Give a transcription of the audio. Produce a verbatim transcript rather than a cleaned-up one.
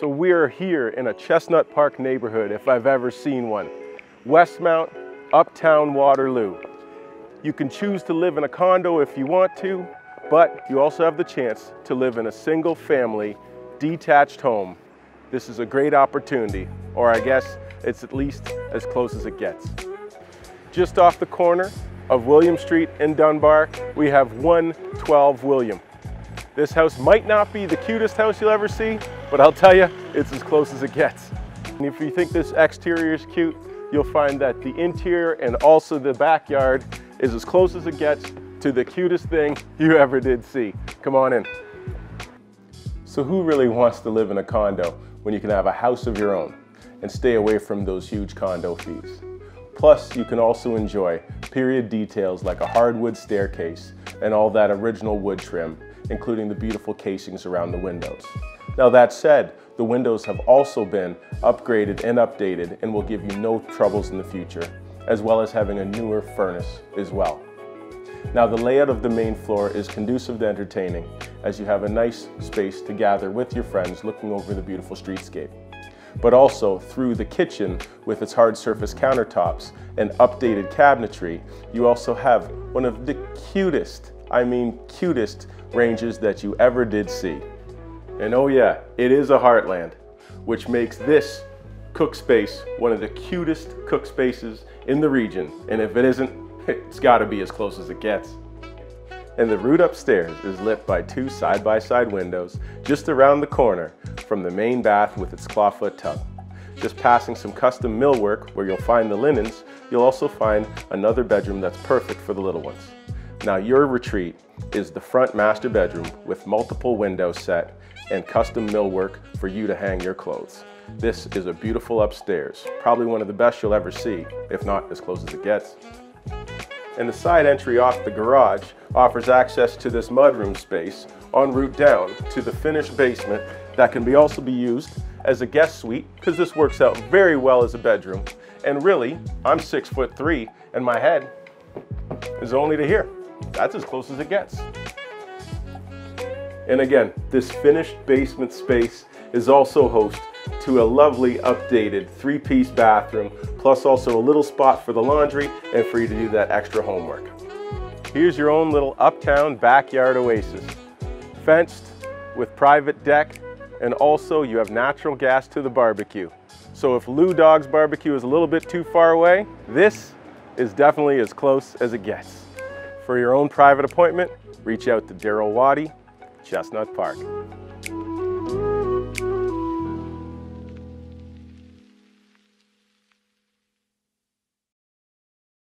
So we are here in a Chestnut Park neighborhood, if I've ever seen one. Westmount, Uptown Waterloo. You can choose to live in a condo if you want to, but you also have the chance to live in a single family detached home. This is a great opportunity, or I guess it's at least as close as it gets. Just off the corner of William Street in Dunbar, we have one twelve William. This house might not be the cutest house you'll ever see, but I'll tell you, it's as close as it gets. And if you think this exterior is cute, you'll find that the interior and also the backyard is as close as it gets to the cutest thing you ever did see. Come on in. So who really wants to live in a condo when you can have a house of your own and stay away from those huge condo fees? Plus, you can also enjoy period details like a hardwood staircase and all that original wood trim, including the beautiful casings around the windows. Now that said, the windows have also been upgraded and updated and will give you no troubles in the future, as well as having a newer furnace as well. Now the layout of the main floor is conducive to entertaining, as you have a nice space to gather with your friends looking over the beautiful streetscape. But also through the kitchen with its hard surface countertops and updated cabinetry, you also have one of the cutest, I mean cutest, ranges that you ever did see. And oh yeah, it is a Heartland, which makes this cook space one of the cutest cook spaces in the region. And if it isn't, it's gotta be as close as it gets. And the route upstairs is lit by two side-by-side windows just around the corner from the main bath with its clawfoot tub. Just passing some custom millwork where you'll find the linens, you'll also find another bedroom that's perfect for the little ones. Now your retreat is the front master bedroom with multiple windows set and custom millwork for you to hang your clothes. This is a beautiful upstairs, probably one of the best you'll ever see, if not as close as it gets. And the side entry off the garage offers access to this mudroom space en route down to the finished basement that can be also be used as a guest suite, because this works out very well as a bedroom. And really, I'm six foot three and my head is only to here. That's as close as it gets. And again, this finished basement space is also host to a lovely updated three-piece bathroom, plus also a little spot for the laundry and for you to do that extra homework. Here's your own little uptown backyard oasis, fenced with private deck, and also you have natural gas to the barbecue. So if Lou Dog's barbecue is a little bit too far away, this is definitely as close as it gets. For your own private appointment, reach out to Darryl Watty, Chestnut Park.